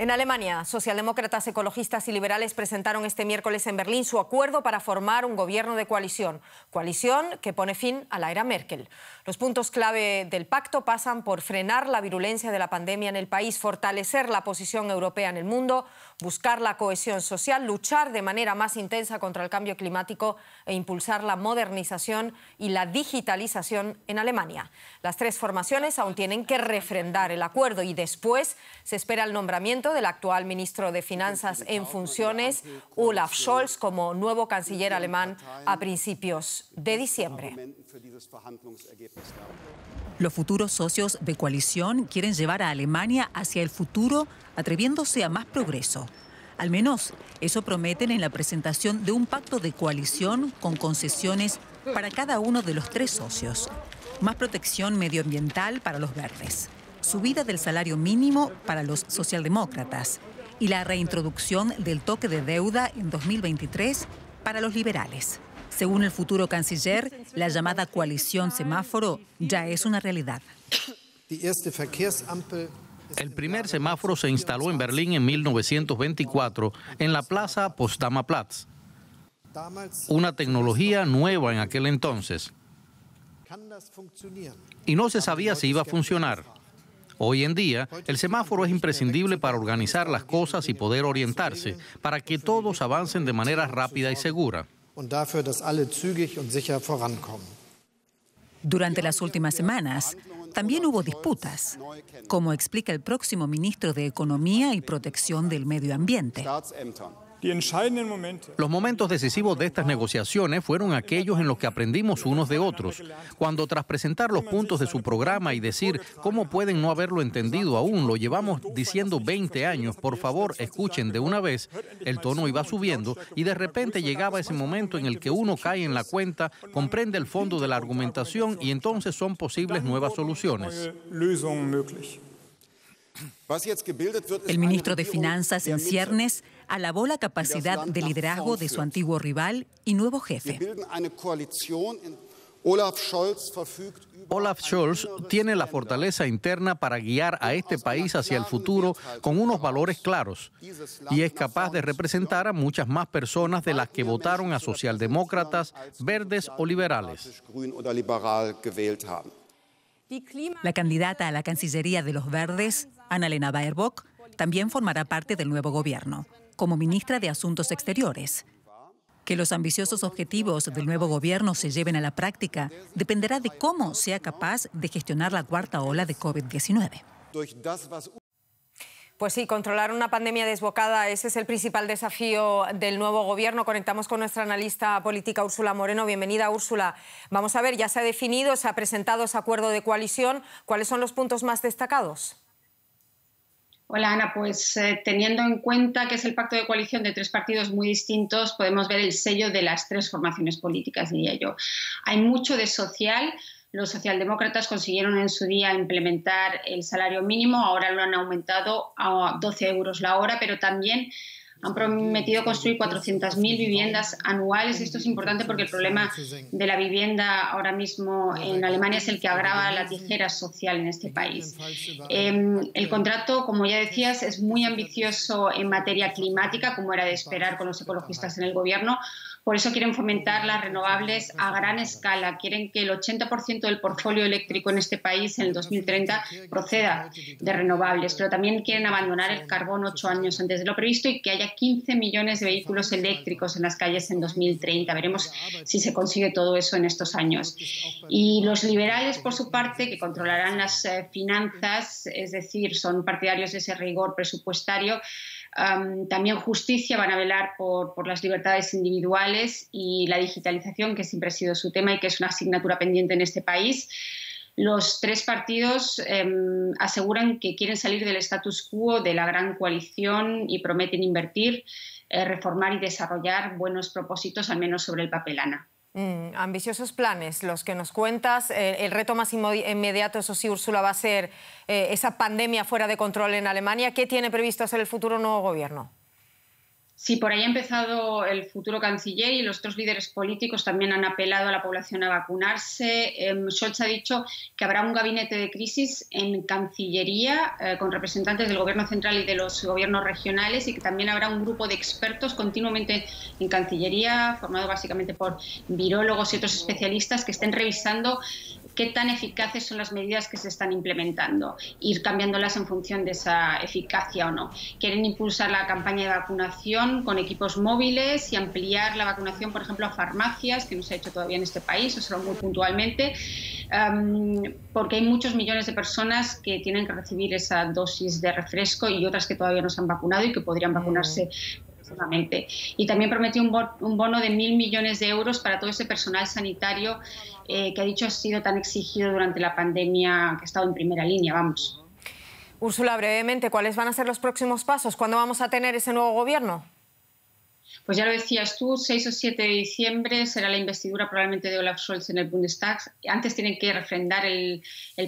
En Alemania, socialdemócratas, ecologistas y liberales presentaron este miércoles en Berlín su acuerdo para formar un gobierno de coalición, coalición que pone fin a la era Merkel. Los puntos clave del pacto pasan por frenar la virulencia de la pandemia en el país, fortalecer la posición europea en el mundo, buscar la cohesión social, luchar de manera más intensa contra el cambio climático e impulsar la modernización y la digitalización en Alemania. Las tres formaciones aún tienen que refrendar el acuerdo y después se espera el nombramiento del actual ministro de Finanzas en funciones, Olaf Scholz, como nuevo canciller alemán a principios de diciembre. Los futuros socios de coalición quieren llevar a Alemania hacia el futuro, atreviéndose a más progreso. Al menos eso prometen en la presentación de un pacto de coalición con concesiones para cada uno de los tres socios. Más protección medioambiental para los verdes, subida del salario mínimo para los socialdemócratas y la reintroducción del toque de deuda en 2023 para los liberales. Según el futuro canciller, la llamada coalición semáforo ya es una realidad. El primer semáforo se instaló en Berlín en 1924 en la plaza Potsdamer Platz, una tecnología nueva en aquel entonces. Y no se sabía si iba a funcionar. Hoy en día, el semáforo es imprescindible para organizar las cosas y poder orientarse, para que todos avancen de manera rápida y segura. Durante las últimas semanas, también hubo disputas, como explica el próximo ministro de Economía y Protección del Medio Ambiente. Los momentos decisivos de estas negociaciones fueron aquellos en los que aprendimos unos de otros, cuando tras presentar los puntos de su programa y decir cómo pueden no haberlo entendido aún, lo llevamos diciendo 20 años, por favor escuchen de una vez, el tono iba subiendo y de repente llegaba ese momento en el que uno cae en la cuenta, comprende el fondo de la argumentación y entonces son posibles nuevas soluciones. El ministro de Finanzas en ciernes alabó la capacidad de liderazgo de su antiguo rival y nuevo jefe. Olaf Scholz tiene la fortaleza interna para guiar a este país hacia el futuro con unos valores claros y es capaz de representar a muchas más personas de las que votaron a socialdemócratas, verdes o liberales. La candidata a la Cancillería de los Verdes, Annalena Baerbock, también formará parte del nuevo gobierno, como ministra de Asuntos Exteriores. Que los ambiciosos objetivos del nuevo gobierno se lleven a la práctica dependerá de cómo sea capaz de gestionar la cuarta ola de COVID-19. Pues sí, controlar una pandemia desbocada, ese es el principal desafío del nuevo gobierno. Conectamos con nuestra analista política, Úrsula Moreno. Bienvenida, Úrsula. Vamos a ver, ya se ha definido, se ha presentado ese acuerdo de coalición. ¿Cuáles son los puntos más destacados? Hola, Ana. Pues teniendo en cuenta que es el pacto de coalición de tres partidos muy distintos, podemos ver el sello de las tres formaciones políticas, diría yo. Hay mucho de social. Los socialdemócratas consiguieron en su día implementar el salario mínimo, ahora lo han aumentado a 12 € la hora, pero también han prometido construir 400.000 viviendas anuales. Esto es importante porque el problema de la vivienda ahora mismo en Alemania es el que agrava la tijera social en este país. El contrato, como ya decías, es muy ambicioso en materia climática, como era de esperar con los ecologistas en el gobierno. Por eso quieren fomentar las renovables a gran escala. Quieren que el 80% del portfolio eléctrico en este país en el 2030 proceda de renovables. Pero también quieren abandonar el carbón 8 años antes de lo previsto y que haya 15 millones de vehículos eléctricos en las calles en 2030. Veremos si se consigue todo eso en estos años. Y los liberales, por su parte, que controlarán las finanzas, es decir, son partidarios de ese rigor presupuestario. También justicia, van a velar por las libertades individuales y la digitalización, que siempre ha sido su tema y que es una asignatura pendiente en este país. Los tres partidos aseguran que quieren salir del status quo de la gran coalición y prometen invertir, reformar y desarrollar buenos propósitos, al menos sobre el papel, Ana. Ambiciosos planes, los que nos cuentas. El reto más inmediato, eso sí, Úrsula, va a ser esa pandemia fuera de control en Alemania. ¿Qué tiene previsto hacer el futuro nuevo gobierno? Si por ahí ha empezado el futuro canciller y los otros líderes políticos también han apelado a la población a vacunarse, Scholz ha dicho que habrá un gabinete de crisis en Cancillería con representantes del Gobierno central y de los gobiernos regionales, y que también habrá un grupo de expertos continuamente en Cancillería, formado básicamente por virólogos y otros especialistas, que estén revisando qué tan eficaces son las medidas que se están implementando, ir cambiándolas en función de esa eficacia o no. Quieren impulsar la campaña de vacunación con equipos móviles y ampliar la vacunación, por ejemplo, a farmacias, que no se ha hecho todavía en este país, o solo muy puntualmente, porque hay muchos millones de personas que tienen que recibir esa dosis de refresco y otras que todavía no se han vacunado y que podrían vacunarse próximamente. Y también prometió un bono de 1.000 millones de euros para todo ese personal sanitario que ha dicho ha sido tan exigido durante la pandemia, que ha estado en primera línea, vamos. Úrsula, brevemente, ¿cuáles van a ser los próximos pasos? ¿Cuándo vamos a tener ese nuevo gobierno? Pues ya lo decías tú, 6 o 7 de diciembre será la investidura probablemente de Olaf Scholz en el Bundestag. Antes tienen que refrendar el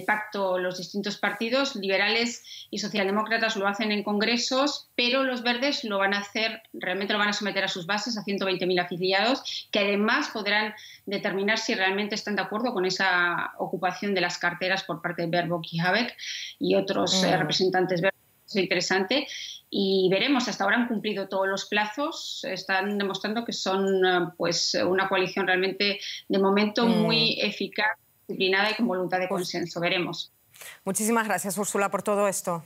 pacto los distintos partidos. Liberales y socialdemócratas lo hacen en congresos, pero los verdes lo van a hacer, realmente lo van a someter a sus bases, a 120.000 afiliados, que además podrán determinar si realmente están de acuerdo con esa ocupación de las carteras por parte de Baerbock y Habeck y otros representantes verdes. Es interesante. Y veremos, hasta ahora han cumplido todos los plazos, están demostrando que son pues una coalición realmente de momento muy eficaz, disciplinada y con voluntad de consenso. Veremos. Muchísimas gracias, Úrsula, por todo esto.